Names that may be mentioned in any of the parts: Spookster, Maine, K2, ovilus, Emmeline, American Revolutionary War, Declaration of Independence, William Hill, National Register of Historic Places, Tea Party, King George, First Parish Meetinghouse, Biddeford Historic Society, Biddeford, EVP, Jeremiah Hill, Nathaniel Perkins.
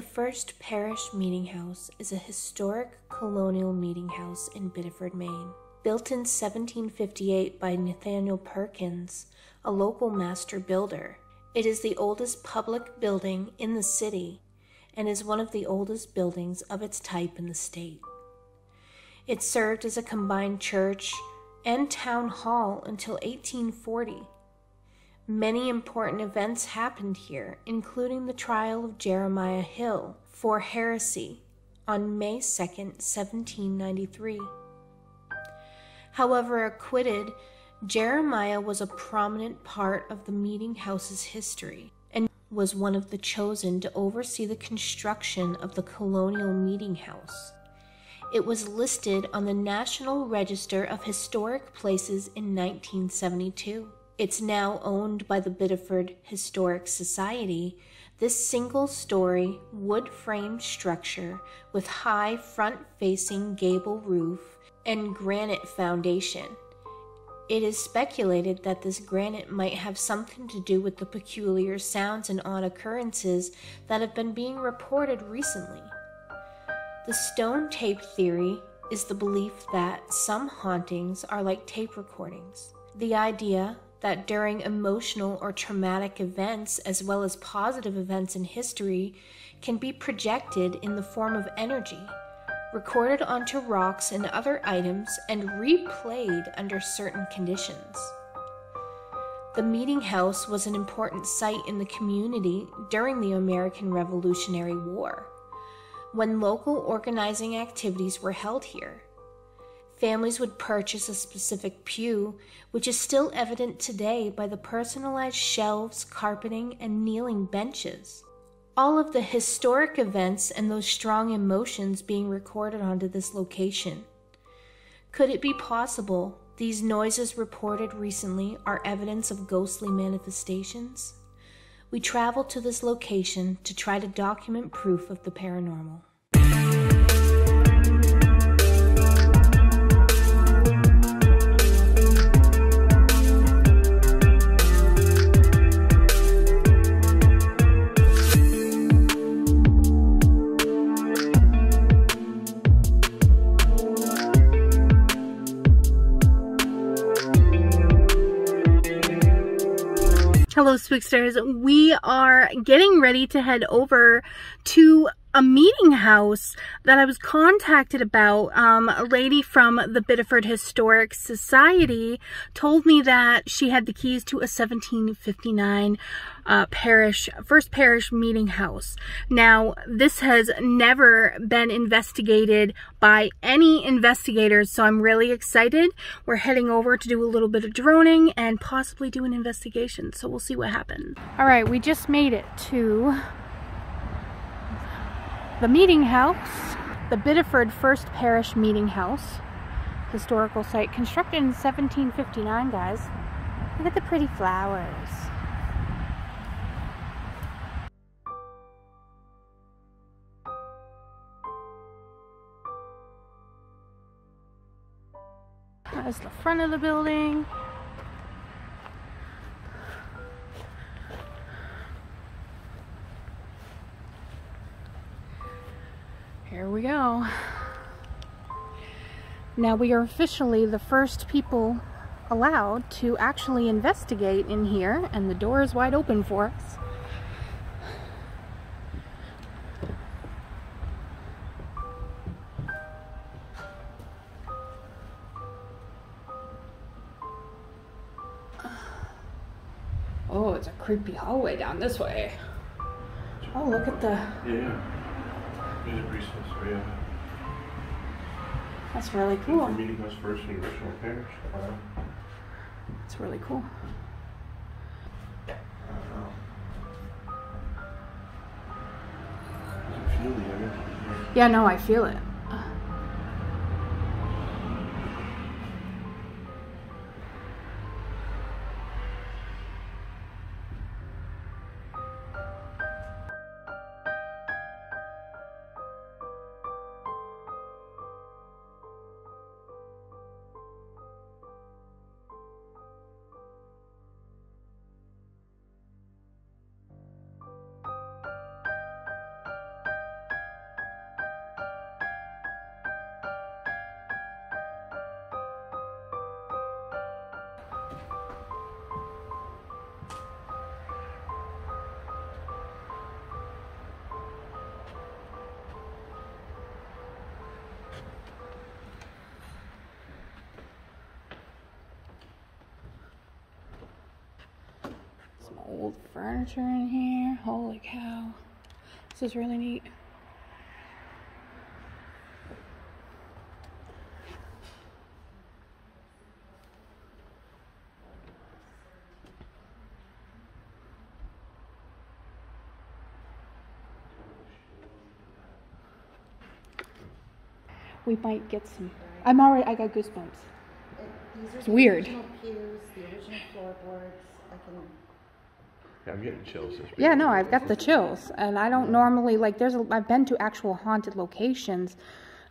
The First Parish Meetinghouse is a historic colonial meeting house in Biddeford, Maine. Built in 1758 by Nathaniel Perkins, a local master builder, it is the oldest public building in the city and is one of the oldest buildings of its type in the state. It served as a combined church and town hall until 1840. Many important events happened here, including the trial of Jeremiah Hill for heresy on May 2, 1793. However acquitted, Jeremiah was a prominent part of the meeting house's history and was one of the chosen to oversee the construction of the colonial meeting house. It was listed on the National Register of Historic Places in 1972. It's now owned by the Biddeford Historic Society. This single-story, wood-framed structure with high front-facing gable roof and granite foundation. It is speculated that this granite might have something to do with the peculiar sounds and odd occurrences that have been being reported recently. The stone tape theory is the belief that some hauntings are like tape recordings. The idea that during emotional or traumatic events, as well as positive events in history, can be projected in the form of energy, recorded onto rocks and other items, and replayed under certain conditions. The meeting house was an important site in the community during the American Revolutionary War, when local organizing activities were held here. Families would purchase a specific pew, which is still evident today by the personalized shelves, carpeting, and kneeling benches. All of the historic events and those strong emotions being recorded onto this location. Could it be possible these noises reported recently are evidence of ghostly manifestations? We traveled to this location to try to document proof of the paranormal. Hello Spooksters, we are getting ready to head over to a meeting house that I was contacted about. A lady from the Biddeford Historic Society told me that she had the keys to a 1759 first parish meeting house. Now, this has never been investigated by any investigators, so I'm really excited. We're heading over to do a little bit of droning and possibly do an investigation, so we'll see what happens. All right, we just made it to the meeting house, the Biddeford First Parish Meeting House, historical site, constructed in 1759, guys. Look at the pretty flowers. That's the front of the building. Here we go. Now we are officially the first people allowed to actually investigate in here, and the door is wide open for us. Oh, it's a creepy hallway down this way. Oh, look at the... Yeah. That's really cool. That's really cool. Yeah, no, I feel it. old furniture in here. Holy cow. This is really neat. We might get some. I got goosebumps. It's weird. The pews, the original floorboards. Yeah, I'm getting chills. Yeah, no, I've got the chills, and I don't normally like. I've been to actual haunted locations,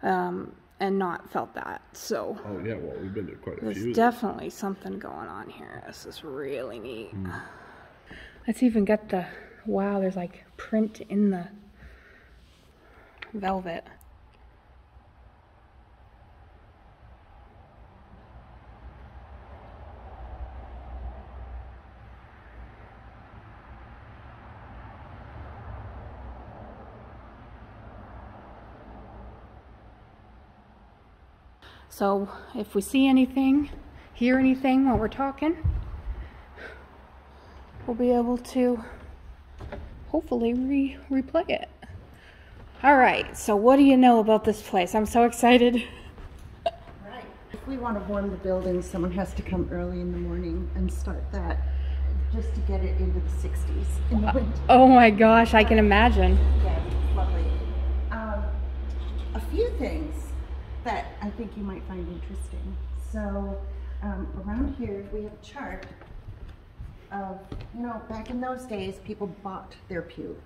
and not felt that. So. Oh yeah, well we've been to quite a few. There's definitely something going on here. This is really neat. Mm. Let's even get the. Wow, there's like print in the velvet. So if we see anything, hear anything while we're talking, we'll be able to hopefully replay it. All right, so what do you know about this place? I'm so excited. Right. If we want to warm the building, someone has to come early in the morning and start that just to get it into the 60s in the winter. Oh my gosh, I can imagine. Yeah, it's lovely. A few things that I think you might find interesting. So around here we have a chart of, you know, back in those days people bought their pew.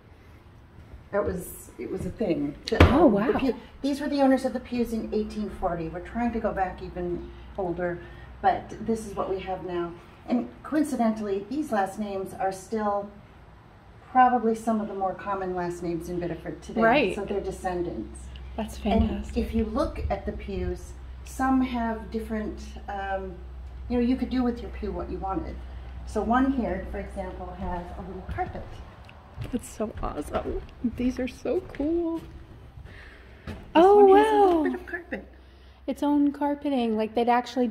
It was a thing. Oh wow. These were the owners of the pews in 1840. We're trying to go back even older, but this is what we have now. And coincidentally, these last names are still probably some of the more common last names in Biddeford today. Right. So they're descendants. That's fantastic. And if you look at the pews, some have different, you know, you could do with your pew what you wanted. So one here, for example, has a little carpet. That's so awesome. These are so cool. This one has a little bit of carpet. Its own carpeting, like they'd actually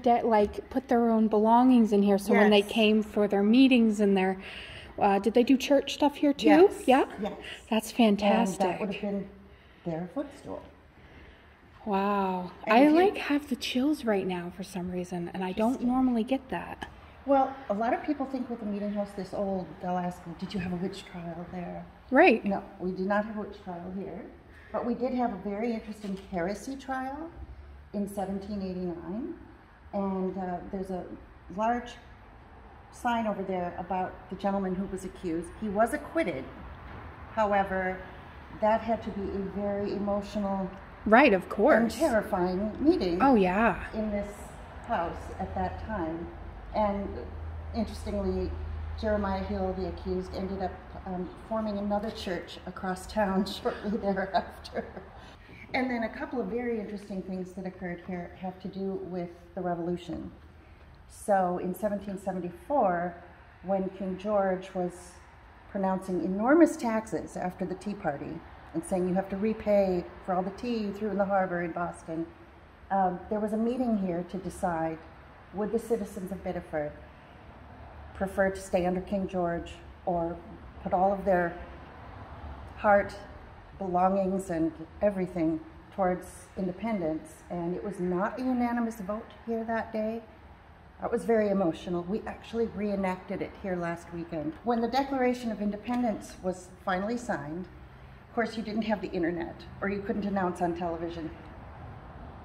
put their own belongings in here. So when they came for their meetings and their, did they do church stuff here too? Yes. Yeah. Yes. That's fantastic. And that would have been their footstool. Wow. And I have the chills right now for some reason, and I don't normally get that. Well, a lot of people think with the meeting house this old, they'll ask them, did you have a witch trial there? Right. No, we did not have a witch trial here, but we did have a very interesting heresy trial in 1789, and there's a large sign over there about the gentleman who was accused. He was acquitted, however, that had to be a very emotional, right, of course, and terrifying meeting. Oh yeah, in this house at that time. And interestingly, Jeremiah Hill, the accused, ended up forming another church across town shortly thereafter. And then a couple of very interesting things that occurred here have to do with the revolution. So in 1774, when King George was pronouncing enormous taxes after the Tea Party and saying you have to repay for all the tea you threw in the harbor in Boston, there was a meeting here to decide, would the citizens of Biddeford prefer to stay under King George or put all of their heart, belongings, and everything towards independence? And it was not a unanimous vote here that day. It was very emotional. We actually reenacted it here last weekend. When the Declaration of Independence was finally signed, of course you didn't have the internet, or you couldn't announce on television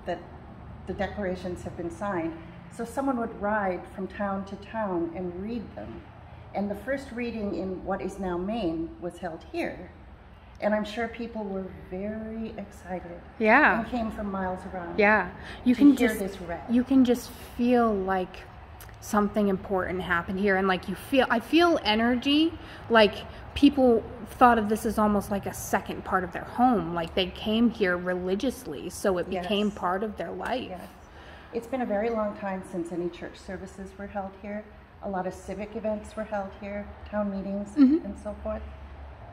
that the declarations have been signed. So someone would ride from town to town and read them. And the first reading in what is now Maine was held here. And I'm sure people were very excited. Yeah. And came from miles around. Yeah. You can just feel like something important happened here, and like I feel energy, like people thought of this as almost like a second part of their home, like they came here religiously, so it became part of their life. Yes. It's been a very long time since any church services were held here. A lot of civic events were held here, town meetings and so forth.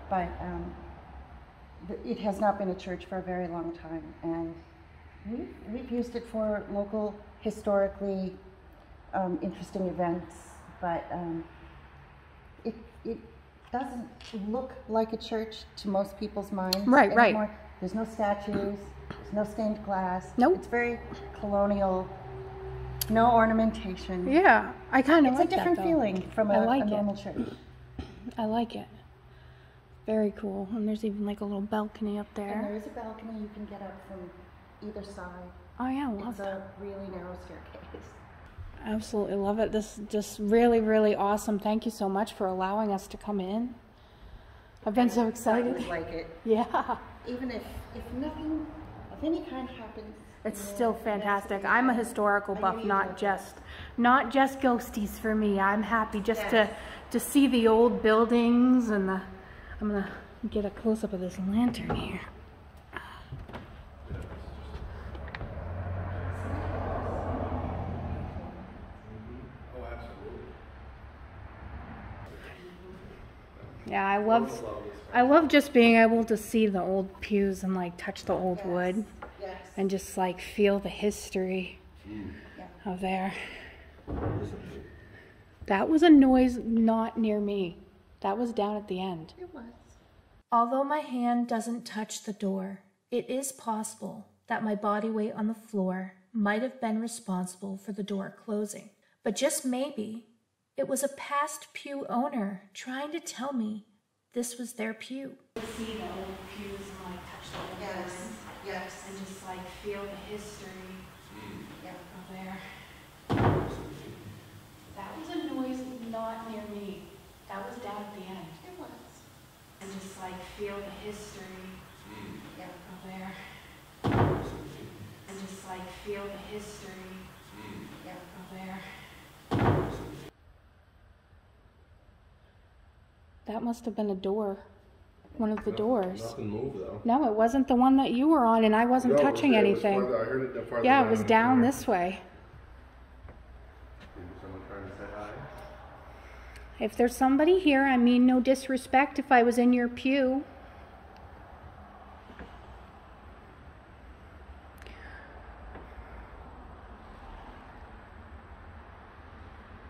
But it has not been a church for a very long time, and we've used it for local, historically interesting events, but it it doesn't look like a church to most people's minds. Right, anymore. Right. There's no statues, there's no stained glass. Nope. It's very colonial, no ornamentation. Yeah, I kind of like that. It's a different feeling from a normal church. I like it. Very cool. And there's even like a little balcony up there. And there is a balcony you can get up from either side. Oh yeah, I love that. It's a really narrow staircase. Absolutely love it. This is just really, really awesome. Thank you so much for allowing us to come in. I've been so excited. I like it. Yeah. Even if nothing of any kind happens, it's still fantastic. I'm a historical buff, not just ghosties for me. I'm happy just to see the old buildings and the. I'm gonna get a close up of this lantern here. Yeah, I love just being able to see the old pews and like touch the old wood and just like feel the history of there. That was a noise not near me. That was down at the end. It was. Although my hand doesn't touch the door, it is possible that my body weight on the floor might have been responsible for the door closing. But just maybe, it was a past pew owner trying to tell me this was their pew. I see the old pews and like touch the yes, yes, and just like feel the history of there. That was a noise not near me. That was down at the end. It was. And just like feel the history of there. And just like feel the history of there. That must have been a door, one of the doors. Nothing moved though. No, it wasn't the one that you were on, and I wasn't touching anything. Yeah, it was down this way. Maybe someone trying to say hi. If there's somebody here, I mean no disrespect if I was in your pew.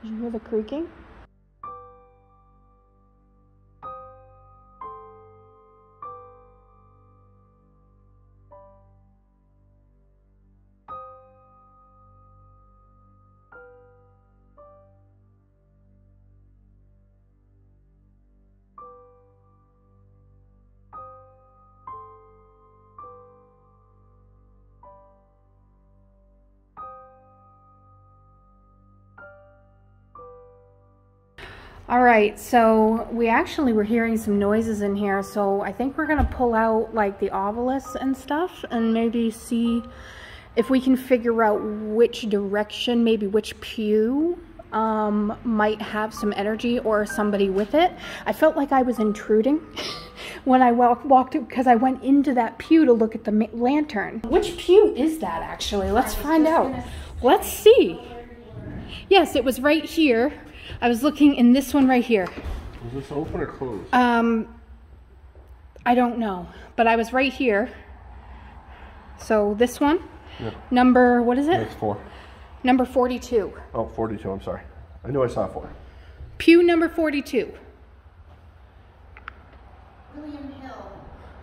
Did you hear the creaking? All right, so we actually were hearing some noises in here, so I think we're gonna pull out like the ovilus and stuff and maybe see if we can figure out which direction, maybe which pew might have some energy or somebody with it. I felt like I was intruding when I walked it because I went into that pew to look at the lantern. Which pew is that actually? Let's find out. Let's see. Yes, it was right here. I was looking in this one right here. Was this open or closed? I don't know, but I was right here. So this one, number, what is it? It's 4. Number 42. Oh, 42, I'm sorry. I knew I saw 4. Pew number 42. William Hill.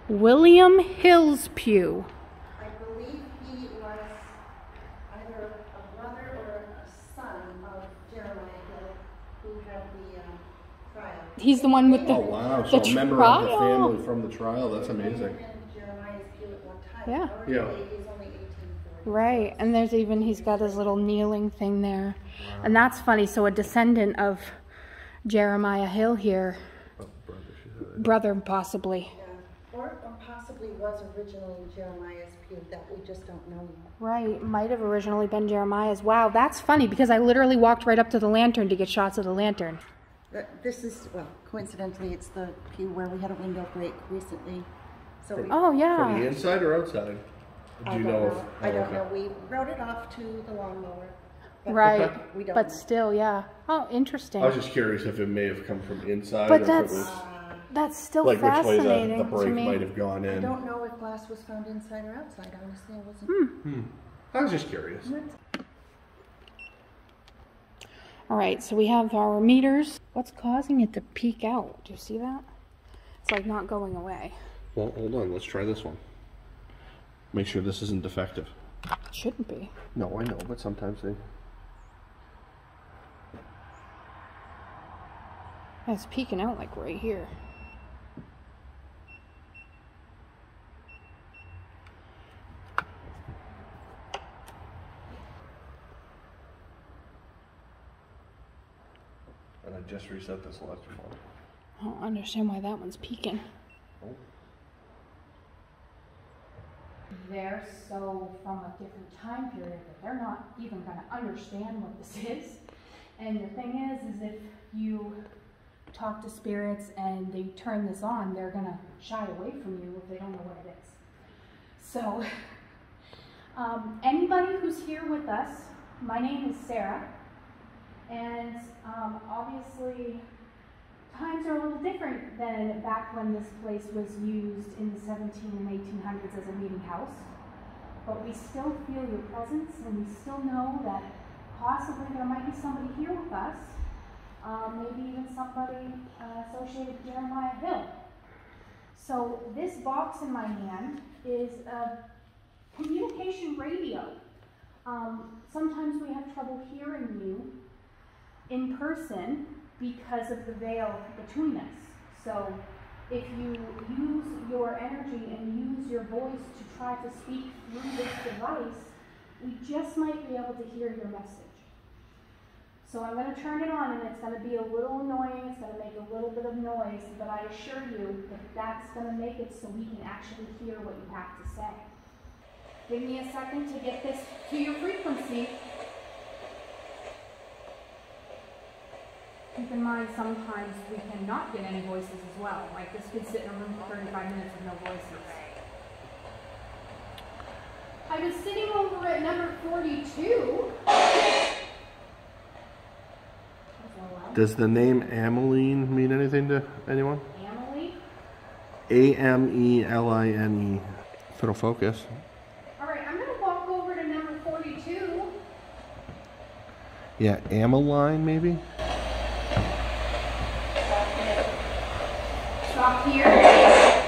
William Hill's pew. He's the one with the so the member trial. Of the family from the trial. That's amazing. Yeah. Yeah. Right. And there's even, he's got his little kneeling thing there. Wow. And that's funny. So a descendant of Jeremiah Hill here. Oh, brother, possibly. Yeah. Or possibly was originally Jeremiah's pew that we just don't know yet. Right. Might have originally been Jeremiah's. Wow. That's funny because I literally walked right up to the lantern to get shots of the lantern. This is, well, coincidentally, it's the pew where we had a window break recently. So from the inside or outside? I don't know. We wrote it off to the lawnmower. Right. We don't know. Still, yeah. Oh, interesting. I was just curious if it may have come from inside. But that's still like fascinating to me. Like which way the break might have gone in. I don't know if glass was found inside or outside. Honestly, I wasn't. I was just curious. All right, so we have our meters. What's causing it to peak out? Do you see that? It's like not going away. Well, hold on, let's try this one. Make sure this isn't defective. It shouldn't be. No, I know, but sometimes they... It's peeking out like right here. And I just reset this last one. I don't understand why that one's peeking. Oh. They're so from a different time period that they're not even going to understand what this is. And the thing is if you talk to spirits and they turn this on, they're gonna shy away from you if they don't know what it is. So anybody who's here with us, my name is Sarah, and obviously times are a little different than back when this place was used in the 1700s and 1800s as a meeting house, but we still feel your presence and we still know that possibly there might be somebody here with us. Maybe even somebody associated with Jeremiah Hill. So this box in my hand is a communication radio. Sometimes we have trouble hearing you in person because of the veil between us. So if you use your energy and use your voice to try to speak through this device, we just might be able to hear your message. So I'm going to turn it on, and it's going to be a little annoying, it's going to make a little bit of noise, but I assure you that that's going to make it so we can actually hear what you have to say. Give me a second to get this to your frequency. Keep in mind, sometimes we cannot get any voices as well. Like this could sit in a room for 35 minutes with no voices. I was sitting over at number 42. Does the name Emmeline mean anything to anyone? Emmeline? A-M-E-L-I-N-E. If it'll focus. Alright, I'm going to walk over to number 42. Yeah, Emmeline maybe? Stop here.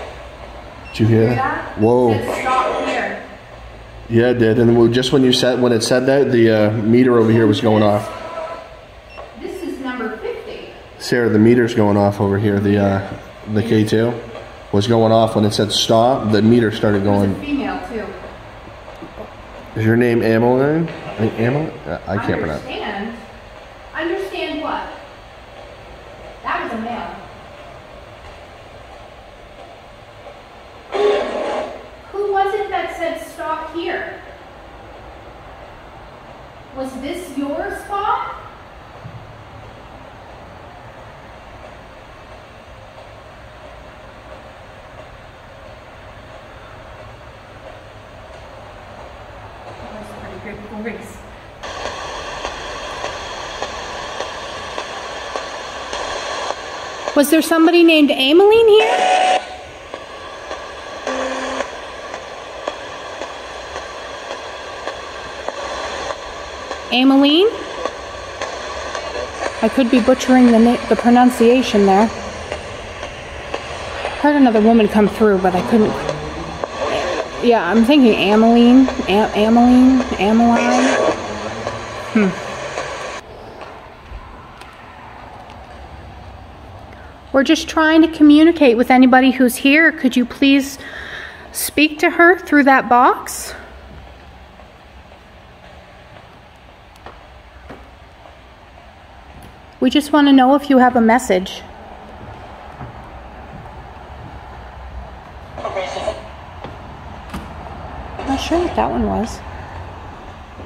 Did you hear that? Whoa. It said stop here. Yeah, it did. And just when you said, when it said that, the meter over here was going off. Sarah, the meter's going off over here. The K2 was going off when it said stop. The meter started going. There's a female too. Is your name Emmeline? I can't pronounce. Understand what? That was a male. Who was it that said stop here? Was this your spot? Was there somebody named Emmeline here? Emmeline? I could be butchering the pronunciation there. Heard another woman come through, but I couldn't. Yeah, I'm thinking Emmeline, Emmeline. We're just trying to communicate with anybody who's here. Could you please speak to her through that box? We just want to know if you have a message. Not sure what that one was.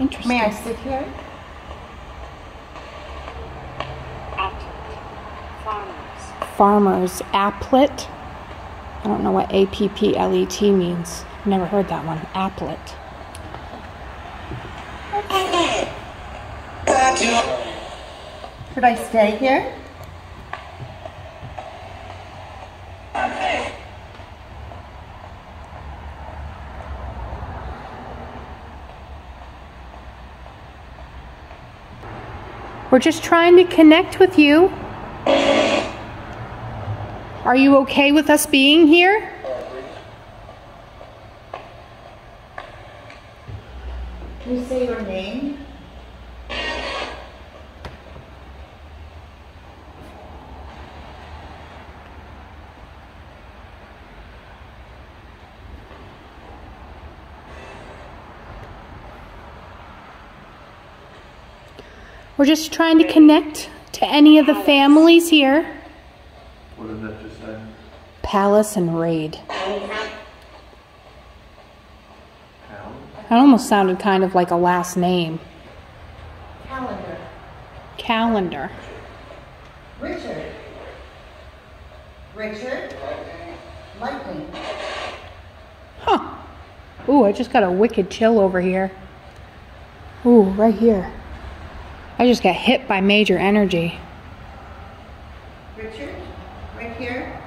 Interesting. May I sit here? Farmers applet. I don't know what A-P-P-L-E-T means. Never heard that one. Applet. Should I stay here? We're We're just trying to connect with you. Are you okay with us being here? Can you say your name? We're just trying to connect to any of the families here. What did that just say? Palace and raid. Palace? That almost sounded kind of like a last name. Calendar. Calendar. Richard. Richard. Lightning. Huh. Ooh, I just got a wicked chill over here. Ooh, right here. I just got hit by major energy. Richard, right here.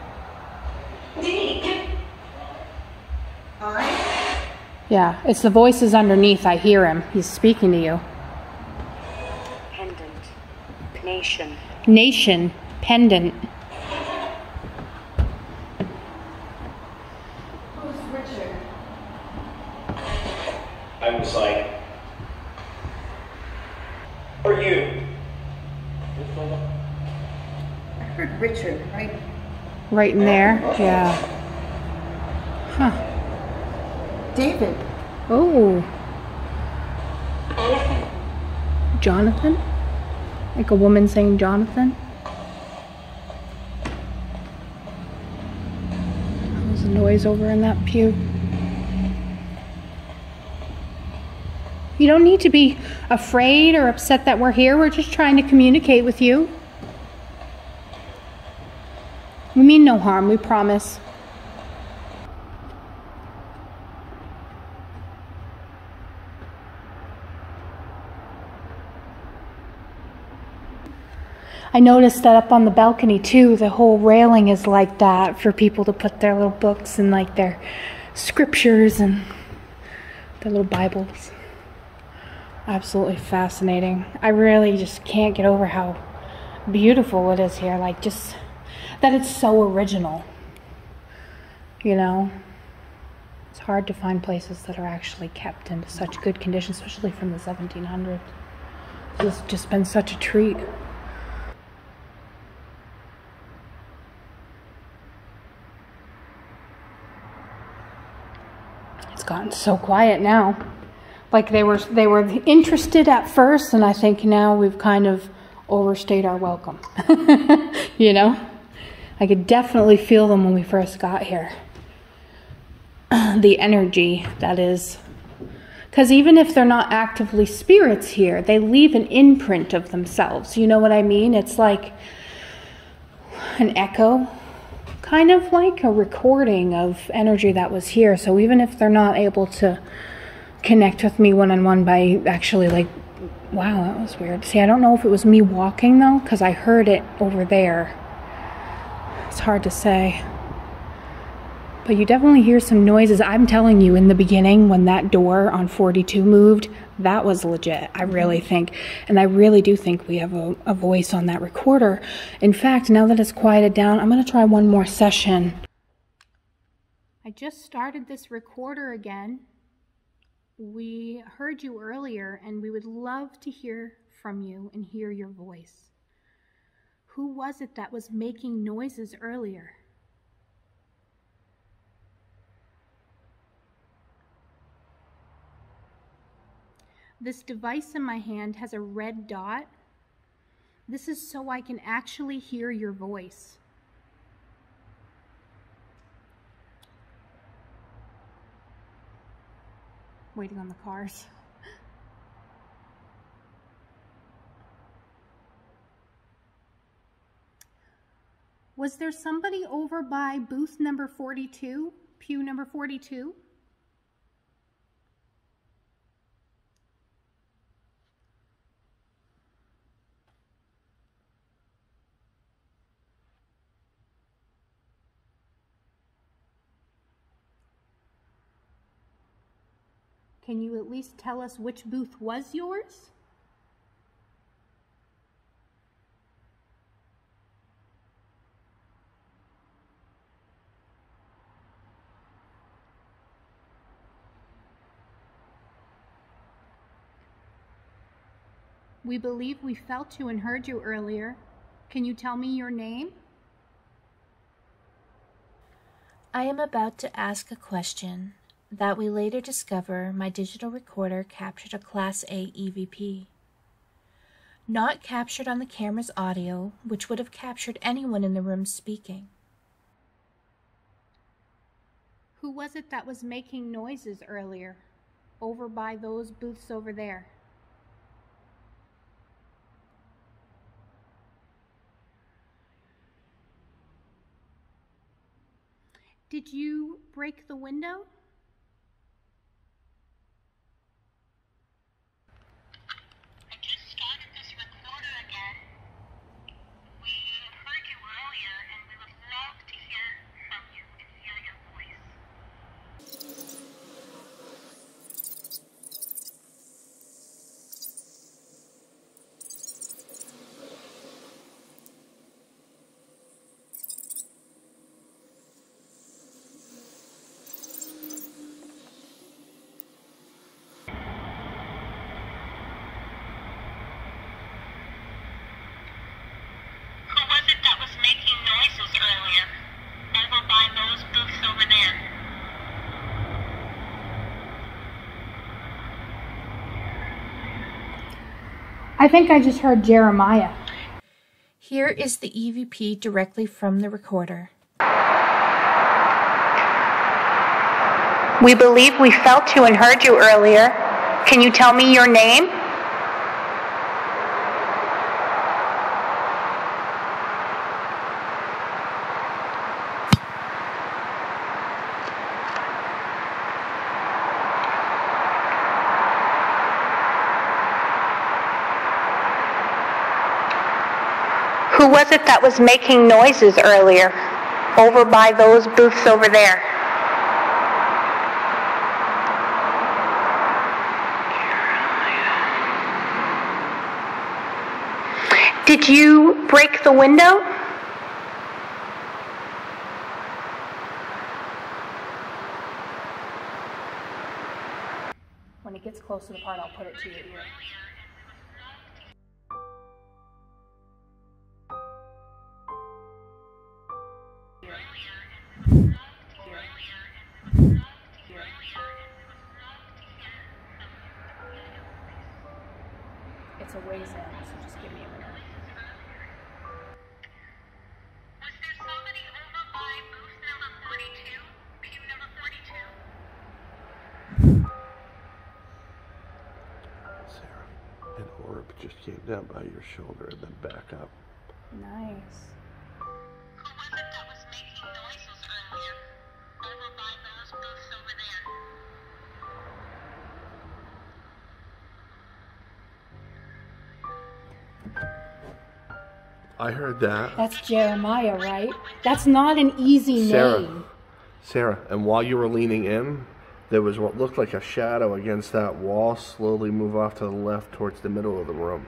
I? Yeah, it's the voices underneath. I hear him. He's speaking to you. Pendant. Nation. Nation. Pendant. Who's Richard? I was like, for you. I heard Richard, right? Right in there, okay. Yeah. Huh. David. Oh. Jonathan? Like a woman saying Jonathan? There's a noise over in that pew. You don't need to be afraid or upset that we're here. We're just trying to communicate with you. We mean no harm, we promise. I noticed that up on the balcony too, the whole railing is like that for people to put their little books and like their scriptures and their little Bibles. Absolutely fascinating. I really just can't get over how beautiful it is here. Like, just that it's so original. You know? It's hard to find places that are actually kept in such good condition, especially from the 1700s. This has just been such a treat. It's gotten so quiet now. Like they were interested at first, and I think now we've kind of overstayed our welcome. You know? I could definitely feel them when we first got here. The energy, that is. Because even if they're not actively spirits here, they leave an imprint of themselves. You know what I mean? It's like an echo. Kind of like a recording of energy that was here. So even if they're not able to connect with me one-on-one by actually, like, wow, that was weird. See, I don't know if it was me walking though, because I heard it over there. It's hard to say, but you definitely hear some noises. I'm telling you, in the beginning when that door on 42 moved, that was legit. I really think, and I really do think we have a voice on that recorder. In fact, now that it's quieted down, I'm going to try one more session. I just started this recorder again. We heard you earlier, and we would love to hear from you and hear your voice. Who was it that was making noises earlier? This device in my hand has a red dot. This is so I can actually hear your voice. Waiting on the cars. Was there somebody over by booth number 42, pew number 42? Can you at least tell us which booth was yours? We believe we felt you and heard you earlier. Can you tell me your name? I am about to ask a question that we later discover my digital recorder captured a Class A EVP. Not captured on the camera's audio, which would have captured anyone in the room speaking. Who was it that was making noises earlier, over by those booths over there? Did you break the window? I just started this recorder again. We heard you earlier and we would love to hear from you and hear your voice. I think I just heard Jeremiah. Here is the EVP directly from the recorder. We believe we felt you and heard you earlier. Can you tell me your name? Who was it that was making noises earlier, over by those booths over there? Did you break the window? When it gets close to the part, I'll put it to your ear. It's a ways in, so just give me a minute. Was there somebody over by booth number 42? Pew number 42? Sarah, an orb just came down by your shoulder and then back up. Nice. Who was it that was making noises earlier? Over by those booths over there. I heard that. That's Jeremiah, right? That's not an easy name. Sarah, and while you were leaning in, there was what looked like a shadow against that wall slowly move off to the left towards the middle of the room.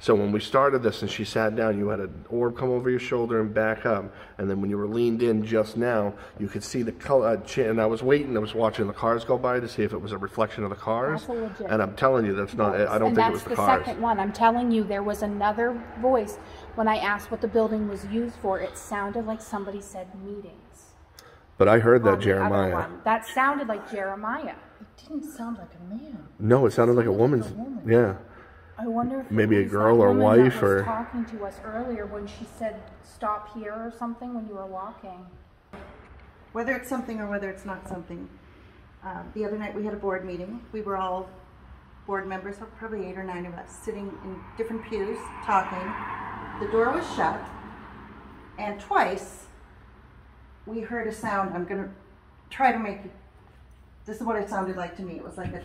So when we started this and she sat down, you had an orb come over your shoulder and back up. And then when you were leaned in just now, you could see the color. And I was watching the cars go by to see if it was a reflection of the cars. And I'm telling you, that's not, I don't think it was the cars. That's the second one. I'm telling you, there was another voice. When I asked what the building was used for, it sounded like somebody said meetings. But I heard that Jeremiah. That sounded like Jeremiah. It didn't sound like a man. No, it sounded like a woman's. Yeah. I wonder if maybe a girl or wife or talking to us earlier when she said stop here or something when you were walking. Whether it's something or whether it's not something. The other night we had a board meeting. We were all board members, probably 8 or 9 of us, sitting in different pews talking. The door was shut, and twice we heard a sound. I'm going to try to make it. This is what it sounded like to me. It was like a.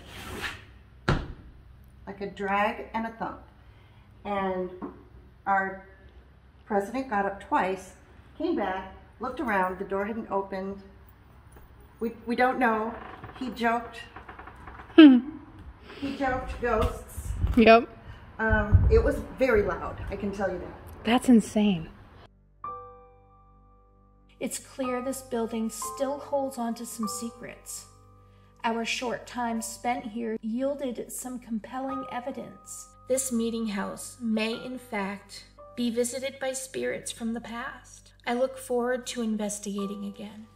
Like a drag and a thump. And our president got up twice, came back, looked around, the door hadn't opened. We don't know. He joked. He joked ghosts. Yep. It was very loud, I can tell you that. That's insane. It's clear this building still holds on to some secrets. Our short time spent here yielded some compelling evidence. This meeting house may, in fact, be visited by spirits from the past. I look forward to investigating again.